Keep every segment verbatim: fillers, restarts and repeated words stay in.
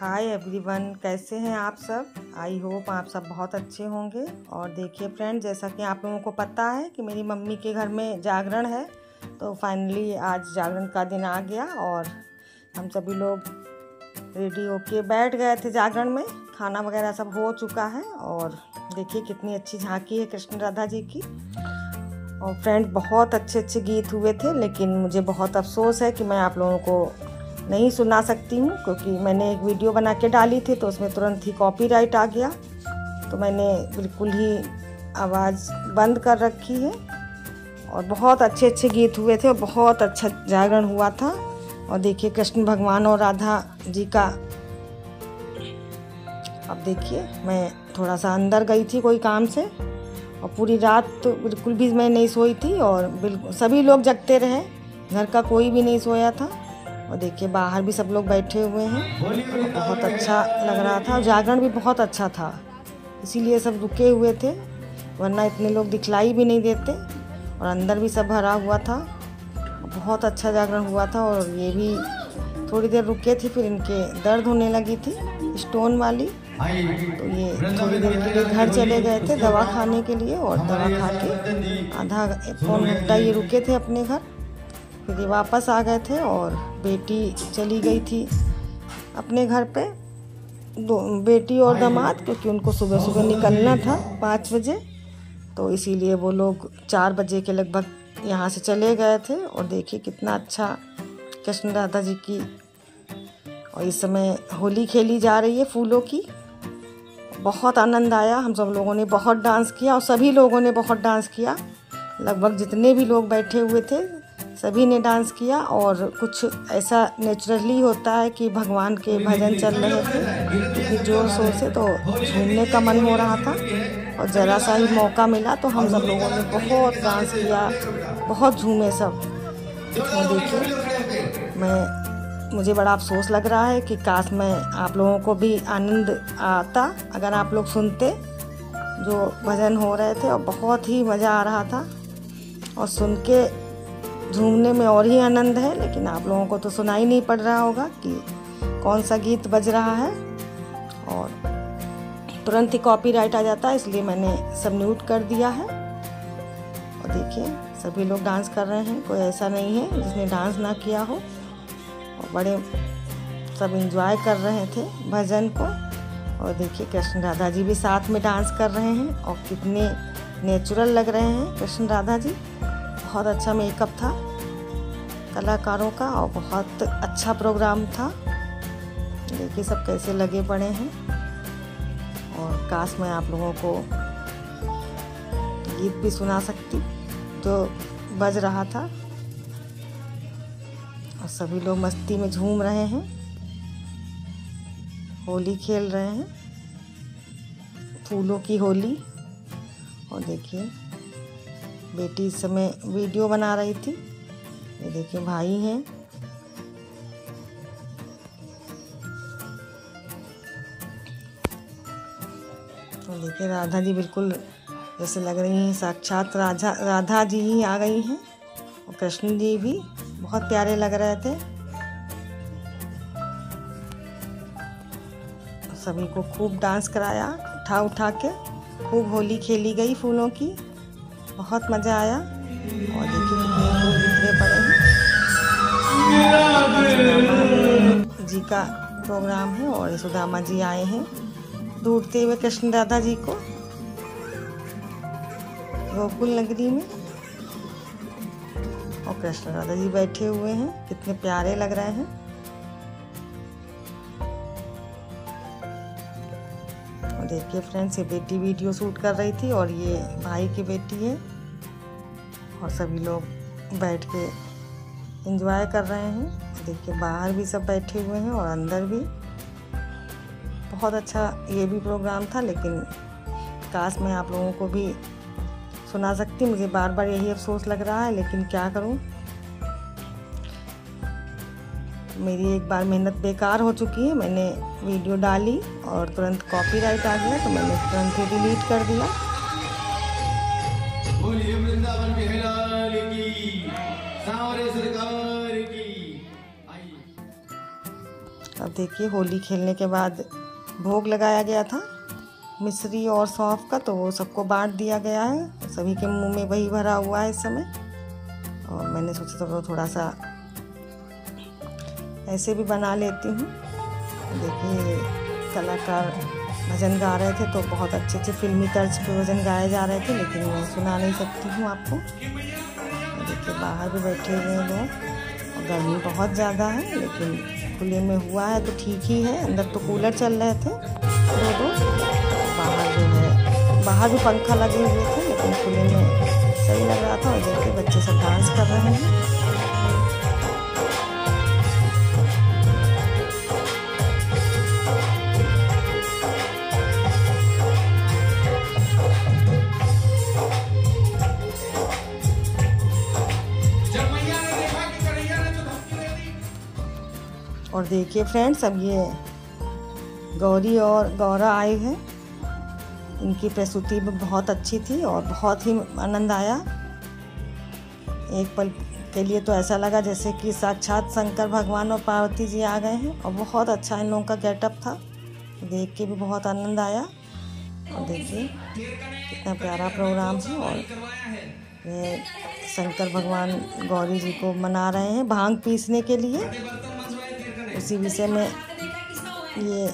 Hi everyone, कैसे हैं आप सब। आई होप आप सब बहुत अच्छे होंगे। और देखिए फ्रेंड, जैसा कि आप लोगों को पता है कि मेरी मम्मी के घर में जागरण है, तो फाइनली आज जागरण का दिन आ गया और हम सभी लोग रेडी होके बैठ गए थे जागरण में। खाना वगैरह सब हो चुका है और देखिए कितनी अच्छी झांकी है कृष्ण राधा जी की। और फ्रेंड, बहुत अच्छे अच्छे गीत हुए थे, लेकिन मुझे बहुत अफसोस है कि मैं आप लोगों को नहीं सुना सकती हूँ, क्योंकि मैंने एक वीडियो बना के डाली थी तो उसमें तुरंत ही कॉपीराइट आ गया, तो मैंने बिल्कुल ही आवाज़ बंद कर रखी है। और बहुत अच्छे अच्छे गीत हुए थे और बहुत अच्छा जागरण हुआ था। और देखिए कृष्ण भगवान और राधा जी का, अब देखिए मैं थोड़ा सा अंदर गई थी कोई काम से और पूरी रात तो बिल्कुल भी मैं नहीं सोई थी और बिल्कुल सभी लोग जगते रहे, घर का कोई भी नहीं सोया था। और देखिए बाहर भी सब लोग बैठे हुए हैं, बहुत अच्छा लग रहा था और जागरण भी बहुत अच्छा था, इसीलिए सब रुके हुए थे, वरना इतने लोग दिखलाई भी नहीं देते। और अंदर भी सब भरा हुआ था, बहुत अच्छा जागरण हुआ था। और ये भी थोड़ी देर रुके थे, फिर इनके दर्द होने लगी थी स्टोन वाली, तो ये थोड़ी देर के लिए घर चले गए थे दवा खाने के लिए। और दवा खा के आधा पौन घंटा ये रुके थे अपने घर, फिर ये वापस आ गए थे। और बेटी चली गई थी अपने घर पे, दो बेटी और दामाद, क्योंकि उनको सुबह सुबह निकलना था पाँच बजे, तो इसीलिए वो लोग चार बजे के लगभग यहाँ से चले गए थे। और देखिए कितना अच्छा कृष्ण राधा जी की, और इस समय होली खेली जा रही है फूलों की। बहुत आनंद आया, हम सब लोगों ने बहुत डांस किया और सभी लोगों ने बहुत डांस किया, लगभग जितने भी लोग बैठे हुए थे सभी ने डांस किया। और कुछ ऐसा नेचुरली होता है कि भगवान के भजन चल रहे थे जोर शोर से, तो झूमने का मन हो रहा था। और ज़रा सा ही मौका मिला तो हम सब लोगों ने बहुत डांस किया, बहुत झूमे सब। इसमें देखिए मैं मुझे बड़ा अफसोस लग रहा है कि काश मैं आप लोगों को भी आनंद आता अगर आप लोग सुनते जो भजन हो रहे थे। और बहुत ही मज़ा आ रहा था और सुन के झूमने में और ही आनंद है, लेकिन आप लोगों को तो सुनाई नहीं पड़ रहा होगा कि कौन सा गीत बज रहा है और तुरंत ही कॉपीराइट आ जाता है, इसलिए मैंने सब म्यूट कर दिया है। और देखिए सभी लोग डांस कर रहे हैं, कोई ऐसा नहीं है जिसने डांस ना किया हो। और बड़े सब एंजॉय कर रहे थे भजन को। और देखिए कृष्ण राधा जी भी साथ में डांस कर रहे हैं और कितने नेचुरल लग रहे हैं कृष्ण राधा जी। बहुत अच्छा मेकअप था कलाकारों का और बहुत अच्छा प्रोग्राम था, देखिए सब कैसे लगे पड़े हैं। और काश मैं आप लोगों को गीत भी सुना सकती जो बज रहा था। और सभी लोग मस्ती में झूम रहे हैं, होली खेल रहे हैं, फूलों की होली। और देखिए बेटी इस समय वीडियो बना रही थी, ये देखिए भाई हैं। तो देखिए राधा जी बिल्कुल जैसे लग रही हैं साक्षात राधा राधा जी ही आ गई हैं। और कृष्ण जी भी बहुत प्यारे लग रहे थे, सभी को खूब डांस कराया उठा उठा के, खूब होली खेली गई फूलों की, बहुत मज़ा आया। और देखिए पड़े हैं जी का प्रोग्राम है और सुदामा जी आए हैं ढूंढते हुए कृष्ण राधा जी को गोकुल नगरी में। और कृष्ण राधा जी बैठे हुए हैं, कितने प्यारे लग रहे हैं। देखिए फ्रेंड्स, ये बेटी वीडियो शूट कर रही थी और ये भाई की बेटी है। और सभी लोग बैठ के एंजॉय कर रहे हैं, देखिए बाहर भी सब बैठे हुए हैं और अंदर भी। बहुत अच्छा ये भी प्रोग्राम था, लेकिन काश मैं आप लोगों को भी सुना सकती, मुझे बार बार यही अफसोस लग रहा है, लेकिन क्या करूं, मेरी एक बार मेहनत बेकार हो चुकी है। मैंने वीडियो डाली और तुरंत कॉपीराइट आ गया, तो मैंने तुरंत ही डिलीट कर दिया। देखिए होली खेलने के बाद भोग लगाया गया था मिश्री और सौंफ का, तो वो सबको बांट दिया गया है। सभी के मुंह में वही भरा हुआ है इस समय। और मैंने सोचा चलो थोड़ा सा ऐसे भी बना लेती हूँ। देखिए कलाकार भजन गा रहे थे, तो बहुत अच्छे अच्छे फिल्मी तर्ज पे भजन गाए जा रहे थे, लेकिन मैं सुना नहीं सकती हूँ आपको। देखिए बाहर भी बैठे हुए हैं लोग, और गर्मी बहुत ज़्यादा है, लेकिन खुले में हुआ है तो ठीक ही है। अंदर तो कूलर चल रहे थे लोगों, बाहर जो है बाहर भी पंखा लगे हुए थे, लेकिन खुले में सही लग रहा था। और देखिए बच्चे सब डांस कर रहे हैं। और देखिए फ्रेंड्स, अब ये गौरी और गौरा आए हैं। इनकी प्रस्तुति बहुत अच्छी थी और बहुत ही आनंद आया। एक पल के लिए तो ऐसा लगा जैसे कि साक्षात शंकर भगवान और पार्वती जी आ गए हैं। और बहुत अच्छा इन लोगों का गेटअप था, देख के भी बहुत आनंद आया। और देखिए कितना प्यारा प्रोग्राम है। और ये शंकर भगवान गौरी जी को मना रहे हैं भांग पीसने के लिए। उसी विषय में ये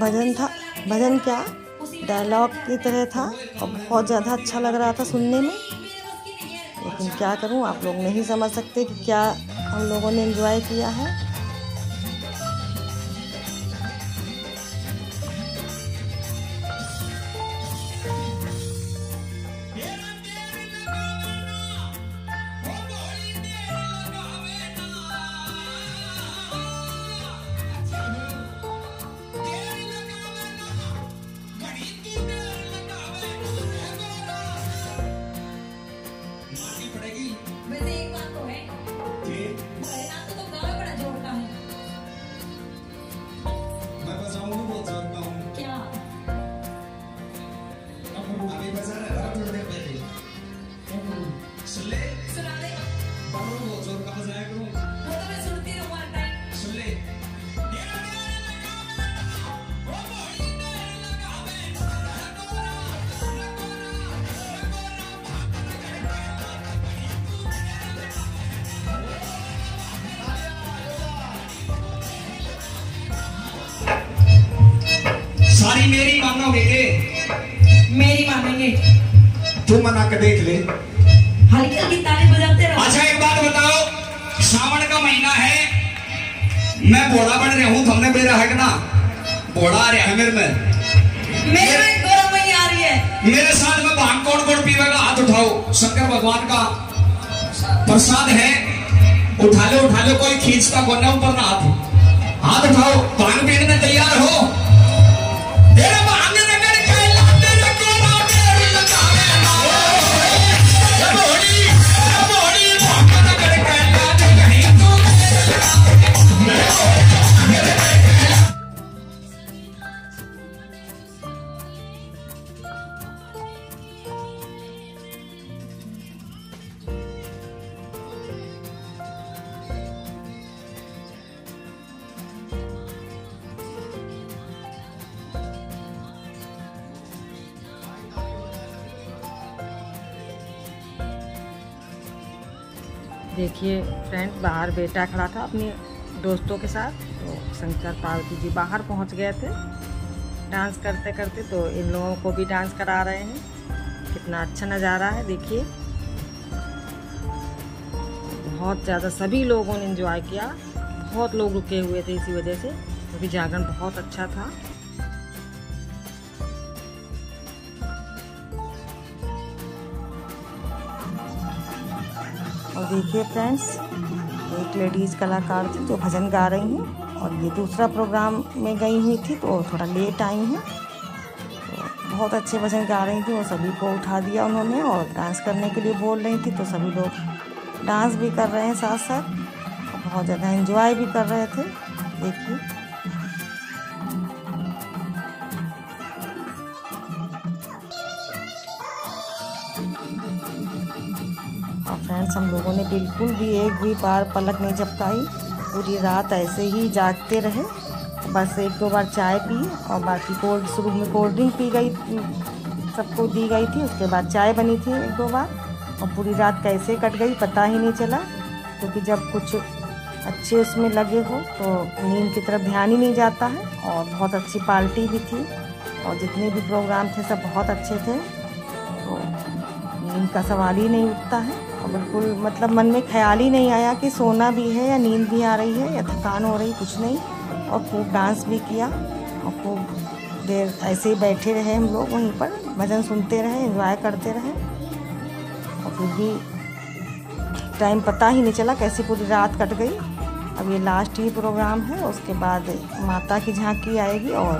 भजन था, भजन क्या डायलॉग की तरह था, और बहुत ज़्यादा अच्छा लग रहा था सुनने में। लेकिन क्या करूं, आप लोग नहीं समझ सकते कि क्या हम लोगों ने एंजॉय किया है। सारी मेरी मानोगे रे, मेरी मानेंगे, तू मना के देख ले। हल्की ताली बजाते रहो। अच्छा एक बात बताओ, श्रावण का महीना है, मैं बोड़ा बन रहा हूँ, तुमने मेरा है ना बोड़ा आ रहा है मेरे में, मेरे में गौरव मई आ रही है। मेरे साथ में भांग कौन कौन पीवेगा, हाथ उठाओ। शंकर भगवान का प्रसाद है, उठा लो उठा लो, कोई खींचता को ना ऊपर ना हाथ, हाथ उठाओ। भांग पीने में तैयार हो? देखिए फ्रेंड, बाहर बेटा खड़ा था अपने दोस्तों के साथ, तो शंकर पार्वती जी बाहर पहुंच गए थे डांस करते करते, तो इन लोगों को भी डांस करा रहे हैं। कितना अच्छा नज़ारा है देखिए, बहुत ज़्यादा सभी लोगों ने एंजॉय किया। बहुत लोग रुके हुए थे इसी वजह से, क्योंकि जागरण बहुत अच्छा था। और देखिए फ्रेंड्स, एक लेडीज़ कलाकार थी जो भजन गा रही हैं, और ये दूसरा प्रोग्राम में गई हुई थी तो थोड़ा लेट आई हैं। तो बहुत अच्छे भजन गा रही थी, और सभी को उठा दिया उन्होंने, और डांस करने के लिए बोल रही थी, तो सभी लोग डांस भी कर रहे हैं साथ साथ, और बहुत ज़्यादा एंजॉय भी कर रहे थे। देखिए फ्रेंड्स, हम लोगों ने बिल्कुल भी एक भी बार पलक नहीं झपकाई, पूरी रात ऐसे ही जागते रहे। बस एक दो बार चाय पी और बाकी कोल्ड शुरू में कोल्ड ड्रिंक पी गई, सबको दी गई थी। उसके बाद चाय बनी थी एक दो बार, और पूरी रात कैसे कट गई पता ही नहीं चला, क्योंकि जब कुछ अच्छे उसमें लगे हो तो नींद की तरफ ध्यान ही नहीं जाता है। और बहुत अच्छी पार्टी भी थी और जितने भी प्रोग्राम थे सब बहुत अच्छे थे, तो नींद का सवाल ही नहीं उठता है। और बिल्कुल मतलब मन में ख्याल ही नहीं आया कि सोना भी है या नींद भी आ रही है या थकान हो रही, कुछ नहीं। और खूब डांस भी किया और खूब देर ऐसे ही बैठे रहे हम लोग वहीं पर, भजन सुनते रहे, एंजॉय करते रहे। और फिर भी टाइम पता ही नहीं चला कैसी पूरी रात कट गई। अब ये लास्ट ही प्रोग्राम है, उसके बाद माता की झांकी आएगी। और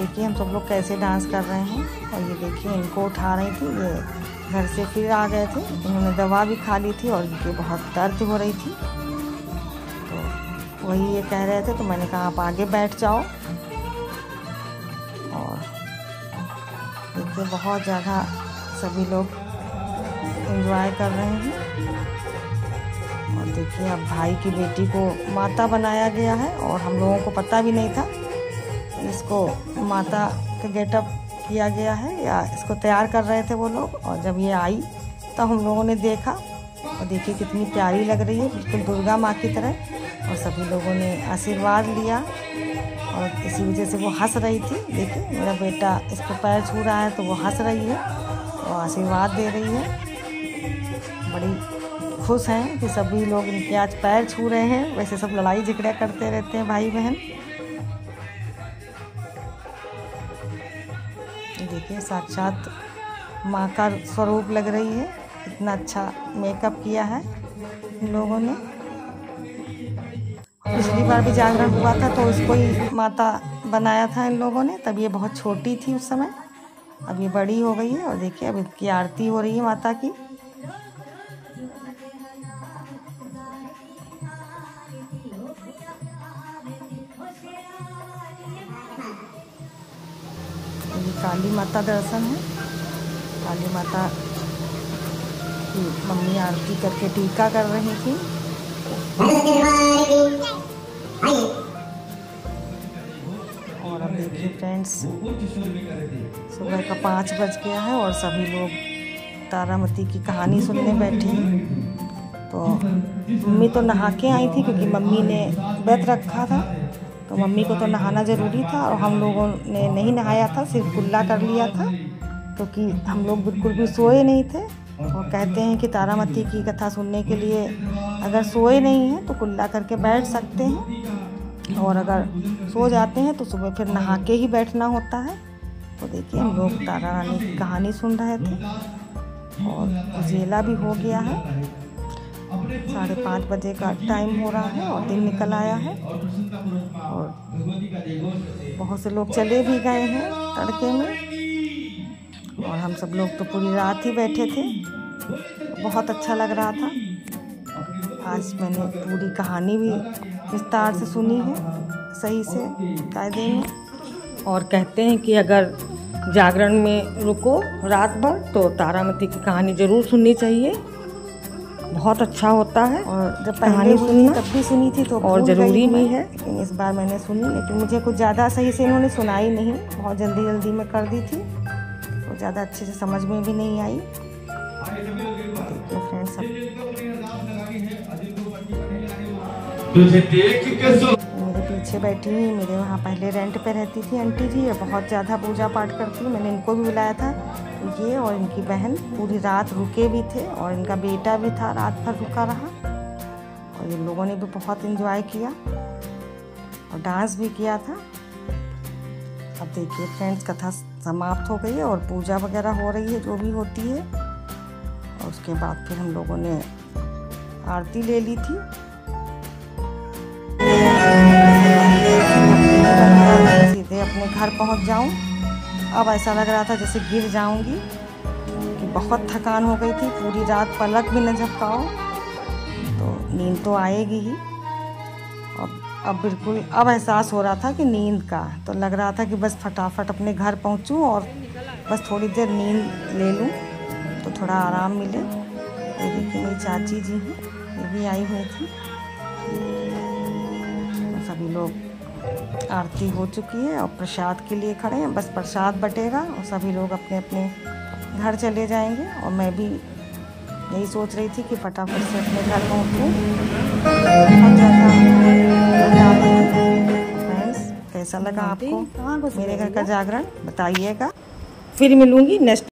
देखिए हम सब लोग कैसे डांस कर रहे हैं। और ये देखिए इनको उठा रही थी, ये घर से फिर आ गए थे, इन्होंने दवा भी खा ली थी और इनकी बहुत दर्द हो रही थी, वही ये कह रहे थे। तो मैंने कहा आप आगे बैठ जाओ। और देखिए बहुत ज़्यादा सभी लोग एंजॉय कर रहे हैं। और देखिए अब भाई की बेटी को माता बनाया गया है, और हम लोगों को पता भी नहीं था इसको माता का गेटअप किया गया है या इसको तैयार कर रहे थे वो लोग। और जब ये आई तो हम लोगों ने देखा, और देखिए कितनी प्यारी लग रही है, बिल्कुल दुर्गा माँ की तरह। और सभी लोगों ने आशीर्वाद लिया, और इसी वजह से वो हंस रही थी। देखिए मेरा बेटा इसको पैर छू रहा है तो वो हंस रही है और आशीर्वाद दे रही है। बड़ी खुश हैं कि सभी लोग इनके आज पैर छू रहे हैं। वैसे सब लड़ाई झगड़ा करते रहते हैं भाई बहन। देखिए साक्षात माँ का स्वरूप लग रही है, इतना अच्छा मेकअप किया है इन लोगों ने। पिछली बार भी जागरण हुआ था तो उसको ही माता बनाया था इन लोगों ने, तब ये बहुत छोटी थी उस समय, अब ये बड़ी हो गई है। और देखिए अब इनकी आरती हो रही है माता की। ये काली माता दर्शन है, काली माता की मम्मी आरती करके टीका कर रही थी। और अब देखिए फ्रेंड्स सुबह का पाँच बज गया है और सभी लोग तारामती की कहानी सुनने बैठे हैं। तो मम्मी तो नहा के आई थी, क्योंकि मम्मी ने व्रत रखा था तो मम्मी को तो नहाना ज़रूरी था, और हम लोगों ने नहीं नहाया था, सिर्फ कुल्ला कर लिया था, क्योंकि हम लोग बिल्कुल भी सोए नहीं थे। और कहते हैं कि तारामती की कथा सुनने के लिए अगर सोए नहीं हैं तो कुल्ला करके बैठ सकते हैं, और अगर सो जाते हैं तो सुबह फिर नहा के ही बैठना होता है। तो देखिए हम लोग तारा रानी की कहानी सुन रहे थे, और उजेला भी हो गया है, साढ़े पाँच बजे का टाइम हो रहा है और दिन निकल आया है। और बहुत से लोग चले भी गए हैं तड़के में, और हम सब लोग तो पूरी रात ही बैठे थे। बहुत अच्छा लग रहा था। आज मैंने पूरी कहानी भी विस्तार से सुनी है, सही से कायदे में। और कहते हैं कि अगर जागरण में रुको रात भर तो तारामती की कहानी ज़रूर सुननी चाहिए, बहुत अच्छा होता है। और जब कहानी सुनी तब भी सुनी थी तो, और ज़रूरी भी है, लेकिन इस बार मैंने सुनी, लेकिन मुझे कुछ ज़्यादा सही से इन्होंने सुनाई नहीं, बहुत जल्दी जल्दी में कर दी थी, ज़्यादा अच्छे से समझ में भी नहीं आई। फ्रेंड्स मेरे पीछे बैठी हुई, मेरे वहाँ पहले रेंट पे रहती थी आंटी जी, ये बहुत ज़्यादा पूजा पाठ करती है, मैंने इनको भी बुलाया था। ये और इनकी बहन पूरी रात रुके भी थे, और इनका बेटा भी था, रात भर रुका रहा। और इन लोगों ने भी बहुत एंजॉय किया और डांस भी किया था। अब देखिए फ्रेंड्स कथा समाप्त हो गई है, और पूजा वगैरह हो रही है जो भी होती है। और उसके बाद फिर हम लोगों ने आरती ले ली थी। सीधे अपने घर पहुंच जाऊं। अब ऐसा लग रहा था जैसे गिर जाऊंगी, कि बहुत थकान हो गई थी, पूरी रात पलक भी न झपकाओ तो नींद तो आएगी ही। अब अब बिल्कुल अब एहसास हो रहा था कि नींद का, तो लग रहा था कि बस फटाफट अपने घर पहुंचूं और बस थोड़ी देर नींद ले लूं तो थोड़ा आराम मिले। ये देखिए मेरी चाची जी हैं, ये भी आई हुई थी। तो सभी लोग आरती हो चुकी है और प्रसाद के लिए खड़े हैं। बस प्रसाद बटेगा और सभी लोग अपने अपने घर चले जाएंगे। और मैं भी यही सोच रही थी कि फटाफट से अपने घर पहुँच के। फ्रेंड्स, कैसा लगा आपको मेरे घर का जागरण बताइएगा। फिर मिलूँगी नेक्स्ट।